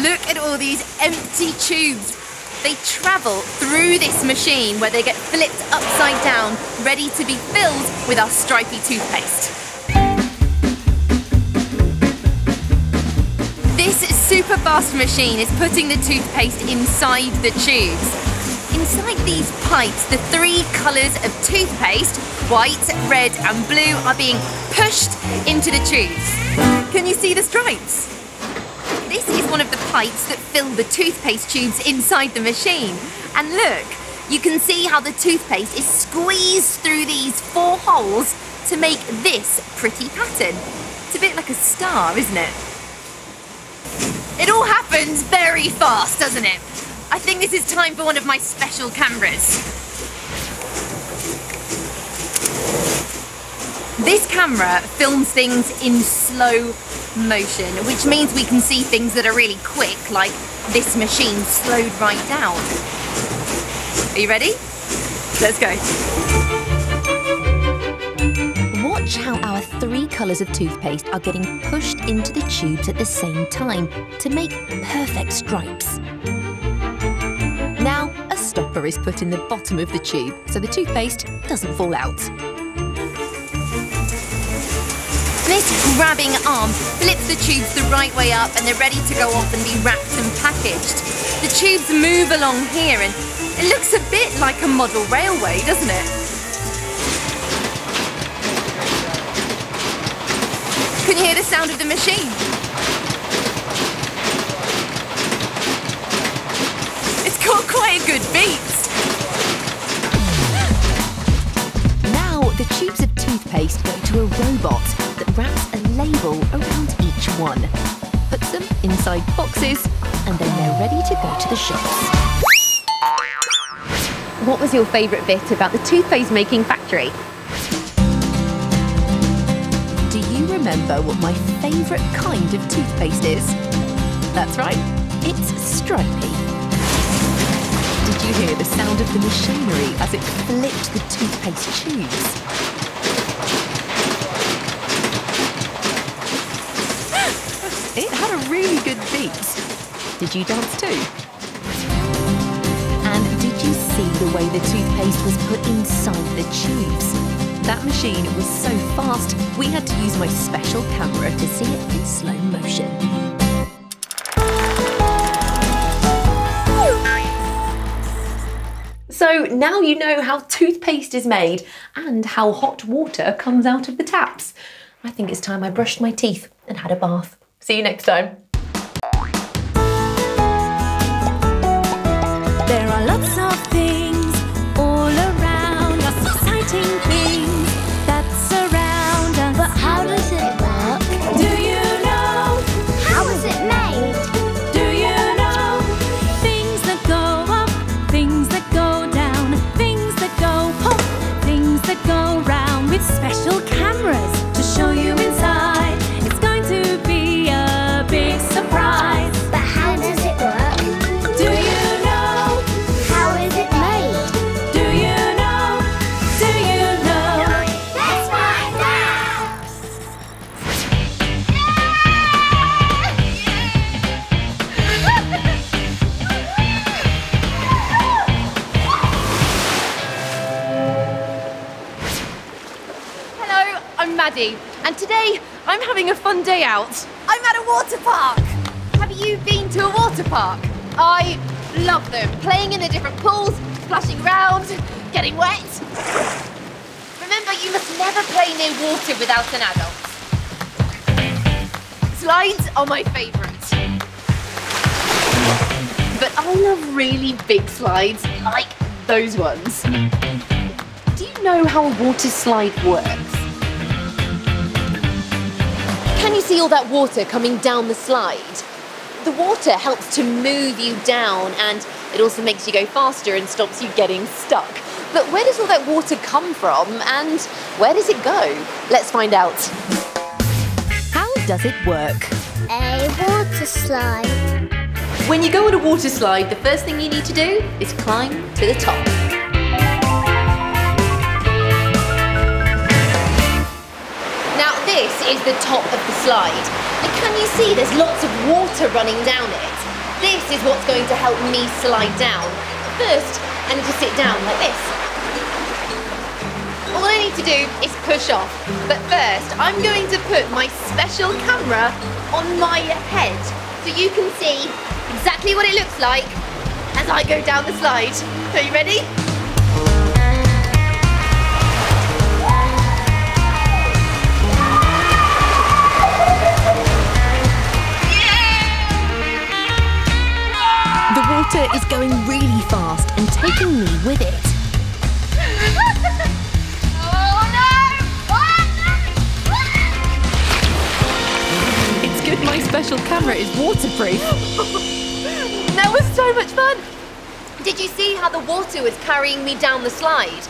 Look at all these empty tubes. They travel through this machine where they get flipped upside down, ready to be filled with our stripy toothpaste. This super fast machine is putting the toothpaste inside the tubes. Inside these pipes, the three colours of toothpaste, white, red and blue, are being pushed into the tubes. Can you see the stripes? This is one of the pipes that fill the toothpaste tubes inside the machine. And look, you can see how the toothpaste is squeezed through these four holes to make this pretty pattern. It's a bit like a star, isn't it? It all happens very fast, doesn't it? I think this is time for one of my special cameras. This camera films things in slow motion, which means we can see things that are really quick, like this machine slowed right down. Are you ready? Let's go. Watch how our three colours of toothpaste are getting pushed into the tubes at the same time to make perfect stripes. Now, a stopper is put in the bottom of the tube so the toothpaste doesn't fall out. This grabbing arm flips the tubes the right way up and they're ready to go off and be wrapped and packaged. The tubes move along here and it looks a bit like a model railway, doesn't it? Can you hear the sound of the machine? Quite a good beat! Now the tubes of toothpaste go to a robot that wraps a label around each one, puts them inside boxes, and then they're ready to go to the shops. What was your favourite bit about the toothpaste making factory? Do you remember what my favourite kind of toothpaste is? That's right, it's stripy. Did you hear the sound of the machinery as it flipped the toothpaste tubes? It had a really good beat. Did you dance too? And did you see the way the toothpaste was put inside the tubes? That machine was so fast, we had to use my special camera to see it in slow motion. So now you know how toothpaste is made and how hot water comes out of the taps. I think it's time I brushed my teeth and had a bath. See you next time. There are lots of things all around us, exciting things that surround us. But how does it work? Do you know? How is it made? Go round with special cameras to show you inside. It's going to be a big surprise. But how does it work? Do you know? How is it made? Do you know? Do you know? Let's find out! Maddie, And today, I'm having a fun day out. I'm at a water park. Have you been to a water park? I love them. Playing in the different pools, splashing round, getting wet. Remember, you must never play near water without an adult. Slides are my favourite. But I love really big slides, like those ones. Do you know how a water slide works? Can you see all that water coming down the slide? The water helps to move you down, and it also makes you go faster and stops you getting stuck. But where does all that water come from, and where does it go? Let's find out. How does it work? A water slide. When you go on a water slide, the first thing you need to do is climb to the top. Now this is the top of the slide. And can you see there's lots of water running down it? This is what's going to help me slide down. First, I need to sit down like this. All I need to do is push off. But first, I'm going to put my special camera on my head so you can see exactly what it looks like as I go down the slide. Are you ready? Yeah! The water is going really fast and taking me with it. Oh no! Oh, no! It's good my special camera is waterproof. That was so much fun! Did you see how the water was carrying me down the slide?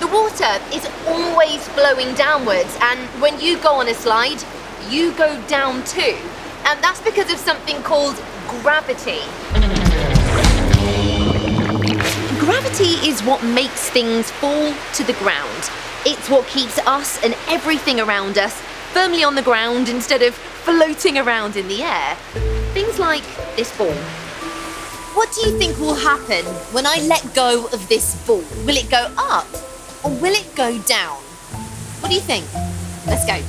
The water is always flowing downwards, and when you go on a slide, you go down too. And that's because of something called gravity. Gravity is what makes things fall to the ground. It's what keeps us and everything around us firmly on the ground instead of floating around in the air. Things like this ball. What do you think will happen when I let go of this ball? Will it go up or will it go down? What do you think? Let's go.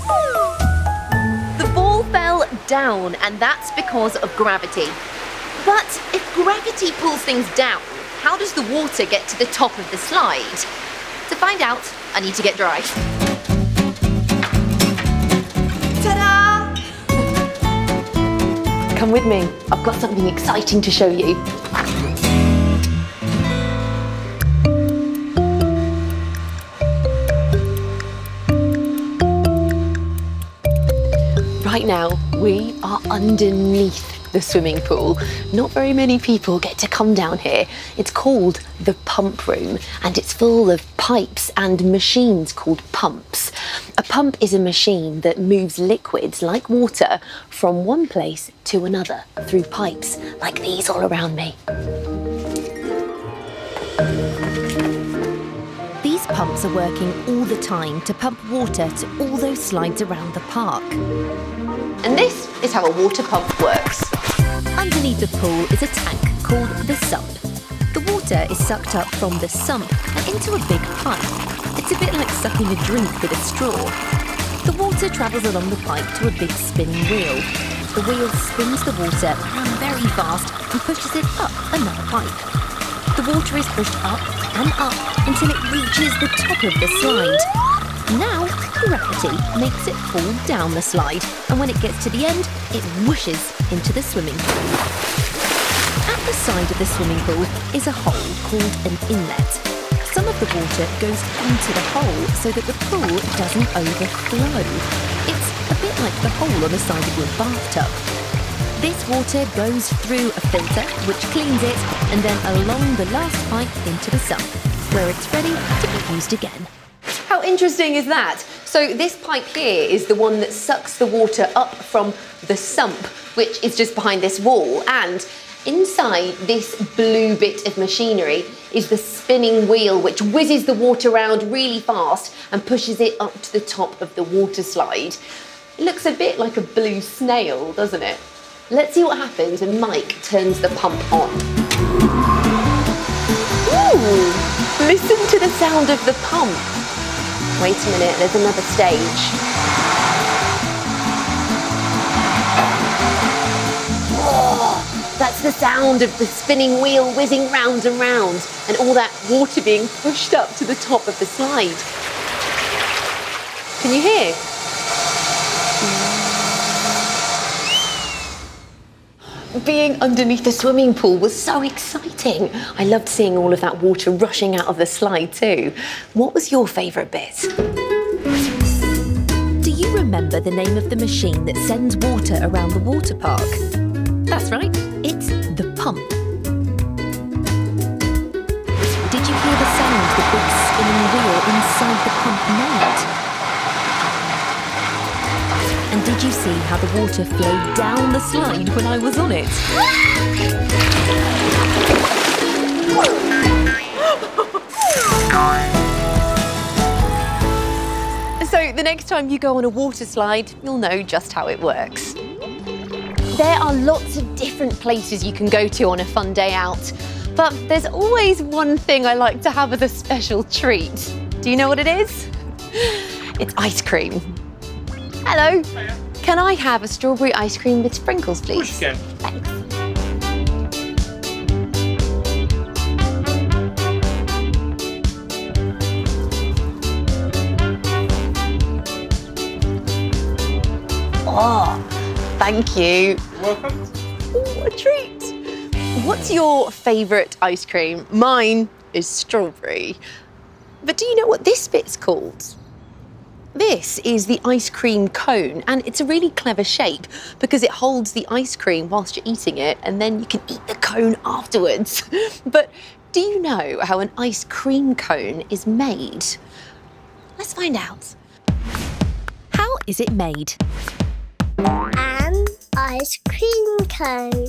The ball fell down, and that's because of gravity. But if gravity pulls things down, how does the water get to the top of the slide? To find out, I need to get dry. Come with me, I've got something exciting to show you. Right now, we are underneath the swimming pool. Not very many people get to come down here. It's called the pump room, and it's full of pipes and machines called pumps. A pump is a machine that moves liquids like water from one place to another through pipes like these all around me. These pumps are working all the time to pump water to all those slides around the park. And this is how a water pump works. Underneath the pool is a tank called the sump. The water is sucked up from the sump and into a big pipe. It's a bit like sucking a drink with a straw. The water travels along the pipe to a big spinning wheel. The wheel spins the water around very fast and pushes it up another pipe. The water is pushed up and up until it reaches the top of the slide. Now, gravity makes it fall down the slide, and when it gets to the end, it whooshes into the swimming pool. At the side of the swimming pool is a hole called an inlet. Some of the water goes into the hole so that the pool doesn't overflow. It's a bit like the hole on the side of your bathtub. This water goes through a filter, which cleans it, and then along the last pipe into the sump, where it's ready to be used again. How interesting is that? So this pipe here is the one that sucks the water up from the sump, which is just behind this wall, and inside this blue bit of machinery is the spinning wheel, which whizzes the water around really fast and pushes it up to the top of the water slide. It looks a bit like a blue snail, doesn't it? Let's see what happens when Mike turns the pump on. Ooh, listen to the sound of the pump. Wait a minute, there's another stage. Oh, that's the sound of the spinning wheel whizzing round and round and all that water being pushed up to the top of the slide. Can you hear? Being underneath the swimming pool was so exciting. I loved seeing all of that water rushing out of the slide too. What was your favourite bit? Do you remember the name of the machine that sends water around the water park? That's right, it's the pump. Did you hear the sound of the big spinning wheel inside the pump made? And did you see how the water flowed down the slide when I was on it? So the next time you go on a water slide, you'll know just how it works. There are lots of different places you can go to on a fun day out, but there's always one thing I like to have as a special treat. Do you know what it is? It's ice cream. Hello. Hiya. Can I have a strawberry ice cream with sprinkles, please? Of course you can. Thanks. Oh, thank you. You're welcome. Ooh, a treat. What's your favourite ice cream? Mine is strawberry. But do you know what this bit's called? This is the ice cream cone, and it's a really clever shape because it holds the ice cream whilst you're eating it, and then you can eat the cone afterwards. But do you know how an ice cream cone is made? Let's find out. How is it made? An ice cream cone.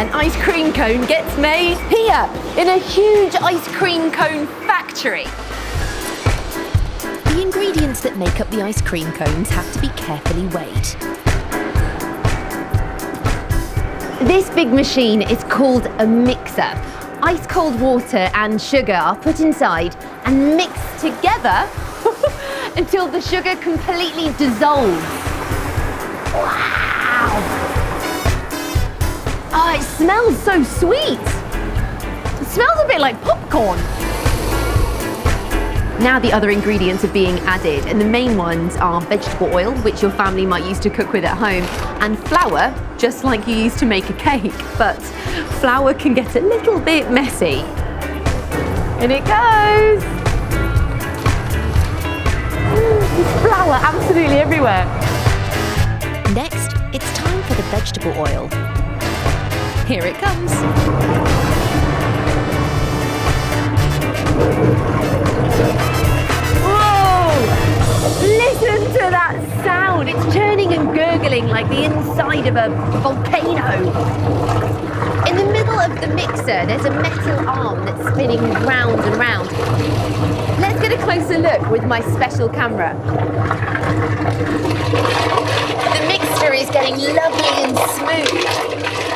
An ice cream cone gets made here in a huge ice cream cone factory. The ingredients that make up the ice cream cones have to be carefully weighed. This big machine is called a mixer. Ice cold water and sugar are put inside and mixed together until the sugar completely dissolves. Wow! Oh, it smells so sweet. It smells a bit like popcorn. Now the other ingredients are being added, and the main ones are vegetable oil, which your family might use to cook with at home, and flour, just like you use to make a cake. But flour can get a little bit messy. In it goes! Ooh, there's flour absolutely everywhere. Next, it's time for the vegetable oil. Here it comes. Listen to that sound! It's churning and gurgling like the inside of a volcano. In the middle of the mixer, there's a metal arm that's spinning round and round. Let's get a closer look with my special camera. The mixer is getting lovely and smooth,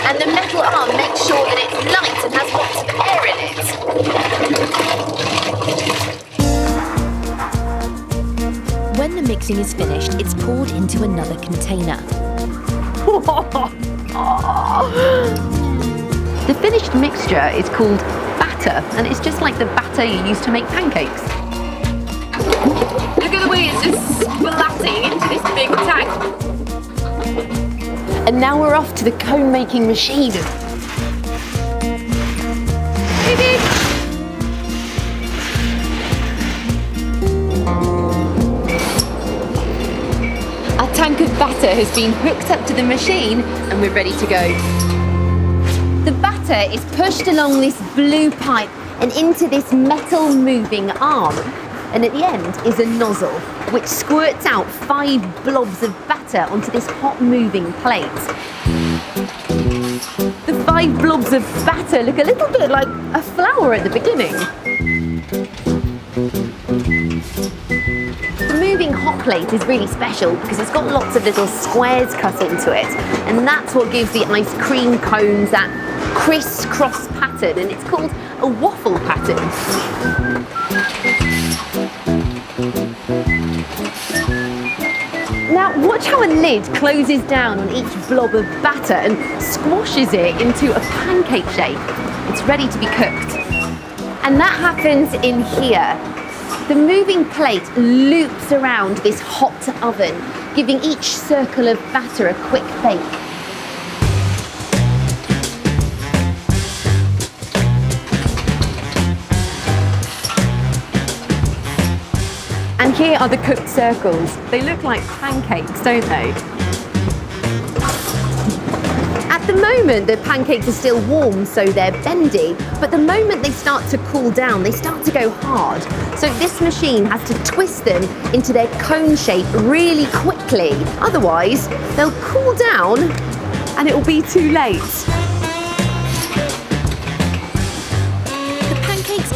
and the metal arm makes sure that it's light and has lots of air in it. When the mixing is finished, it's poured into another container. The finished mixture is called batter, and it's just like the batter you use to make pancakes. Look at the way it's just splatting into this big tank. And now we're off to the cone-making machine. Baby. Tank of batter has been hooked up to the machine and we're ready to go. The batter is pushed along this blue pipe and into this metal moving arm, and at the end is a nozzle which squirts out five blobs of batter onto this hot moving plate. The five blobs of batter look a little bit like a flower at the beginning. Hot plate is really special because it's got lots of little squares cut into it, and that's what gives the ice cream cones that criss-cross pattern, and it's called a waffle pattern. Now Watch how a lid closes down on each blob of batter and squashes it into a pancake shape. It's ready to be cooked. And that happens in here. The moving plate loops around this hot oven, giving each circle of batter a quick bake. And here are the cooked circles. They look like pancakes, don't they? At the moment, the pancakes are still warm, so they're bendy. But the moment they start to cool down, they start to go hard. So this machine has to twist them into their cone shape really quickly. Otherwise, they'll cool down and it will be too late.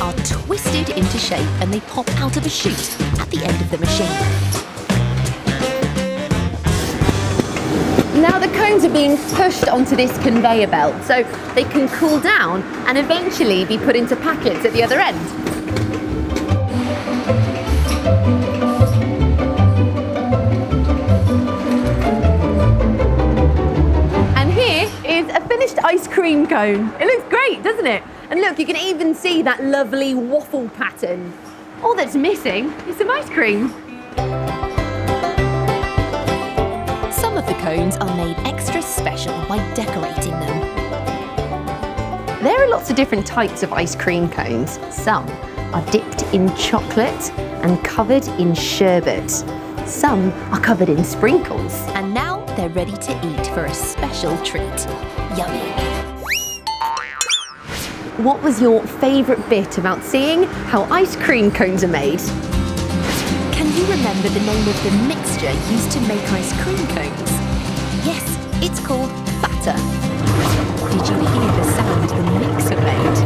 Are twisted into shape and they pop out of a chute at the end of the machine. Now the cones are being pushed onto this conveyor belt so they can cool down and eventually be put into packets at the other end. And here is a finished ice cream cone. It looks great, doesn't it? And look, you can even see that lovely waffle pattern. All that's missing is some ice cream. Some of the cones are made extra special by decorating them. There are lots of different types of ice cream cones. Some are dipped in chocolate and covered in sherbet. Some are covered in sprinkles. And now they're ready to eat for a special treat. Yummy. What was your favourite bit about seeing how ice cream cones are made? Can you remember the name of the mixture used to make ice cream cones? Yes, it's called batter. Did you hear the sound the mixer made?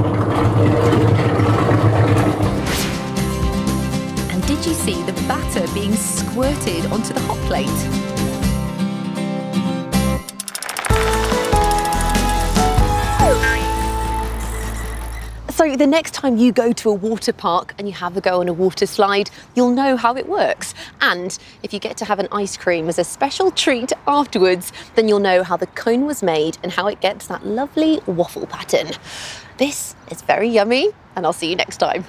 And did you see the batter being squirted onto the hot plate? So the next time you go to a water park and you have a go on a water slide, you'll know how it works. And if you get to have an ice cream as a special treat afterwards, then you'll know how the cone was made and how it gets that lovely waffle pattern. This is very yummy, and I'll see you next time.